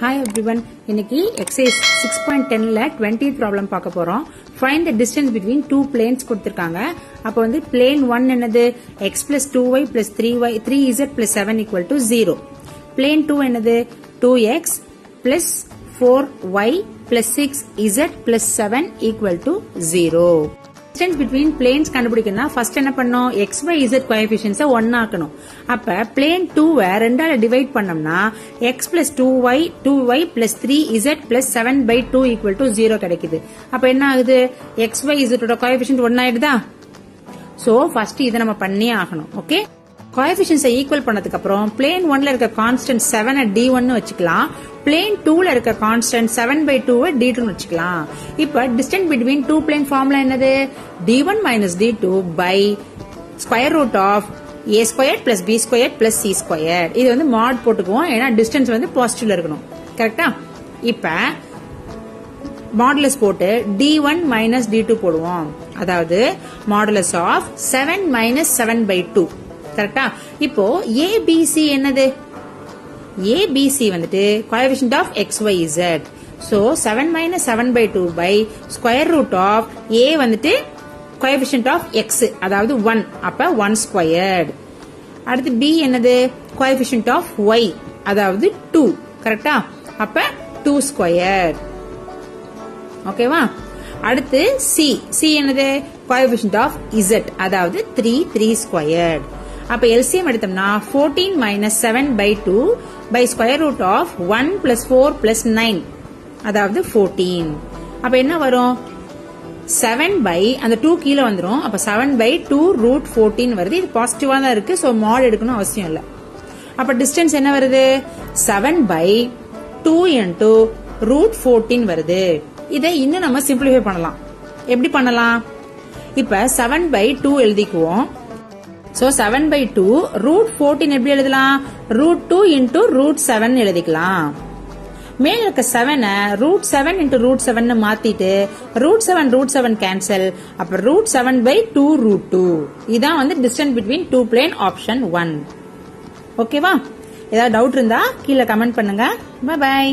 Hi everyone, இன்னைக்கு exercise 6.10ல 20th problem பார்க்க போறோம். Find the distance between two planes கொடுத்திருக்காங்க. அப்ப வந்து plane 1 என்னது x plus 2y plus 3y 3z plus 7 equal to 0. Plane 2 என்னது 2x plus 4y plus 6z plus 7 equal to 0. Distance between planes கண்டுபிடிக்கணும்னா first என்ன பண்ணோம், x y z coefficients 1 ஆக்கணும். அப்ப plane 2 ரெண்டால டிவைட் பண்ணோம்னா x plus 2y 2y plus 3z plus 7 by 2 equal to 0 கிடைக்குது. அப்ப என்ன ஆகுது, x y z ஓட coefficient 1 ஆயிடுதா. சோ first இத நம்ம பண்ணி ஆகணும். ஓகே, coefficients ஈக்குவல் பண்ணதுக்கு அப்புறம் plane 1ல இருக்க கான்ஸ்டன்ட் 7 d1 னு வெச்சுக்கலாம். plane 2ல இருக்க constant 7 by 2 d2 னு வெச்சுக்கலாம். இப்போ distance between two plane formula என்னது, d1 minus d2 by square root of a squared plus b squared plus c squared. இது வந்து mod போட்டுக்குவோம், ஏனா distance வந்து பாசிட்டிவ்ல இருக்கணும். கரெக்ட்டா? இப்போ modulus போட்டு d1 minus d2 போடுவோம். அதாவது modulus of 7 minus 7 by 2. கரெக்ட்டா? இப்போ a b c என்னது, ABC வந்துட்டு coefficient of XYZ. So 7 minus 7 by 2 by square root of A வந்துட்டு coefficient of X அதாவது 1. அப்ப 1 squared. அடுத்து B என்னது coefficient of Y அதாவது 2. கரெக்ட்டா? அப்ப 2 squared. ஓகேவா? அடுத்து C. C என்னது coefficient of Z அதாவது 3 squared. அப்ப LCM எடுத்தோம்னா 14 minus 7 by 2 by square root of 1 plus 4 plus 9 அதாவது 14. அப்ப என்ன வரும், 7 by அந்த 2 கீழ வந்துரும். அப்ப 7 by 2 root 14 வருது. இது பாசிட்டிவா தான் இருக்கு, சோ mod எடுக்கணும் அவசியம் இல்ல. அப்ப distance என்ன வருது, 7 by 2 into root 14 வருது. இதை இன்னும் நம்ம சிம்பிளிஃபை பண்ணலாம். எப்படி பண்ணலாம், இப்ப 7 by 2 எழுதிக்குவோம். So 7 by 2 root 14 எப்படி எழுதலாம், root 2 into root 7 எழுதிக்கலாம். மேல இருக்க 7 root 7 into root 7 மாத்திட்டு root 7 cancel. அப்ப root 7 by 2 root 2. இதான் வந்து distance between two plane option 1. ஓகேவா? ஏதாவது டவுட் இருந்தா கீழே கமெண்ட் பண்ணுங்க. Bye bye.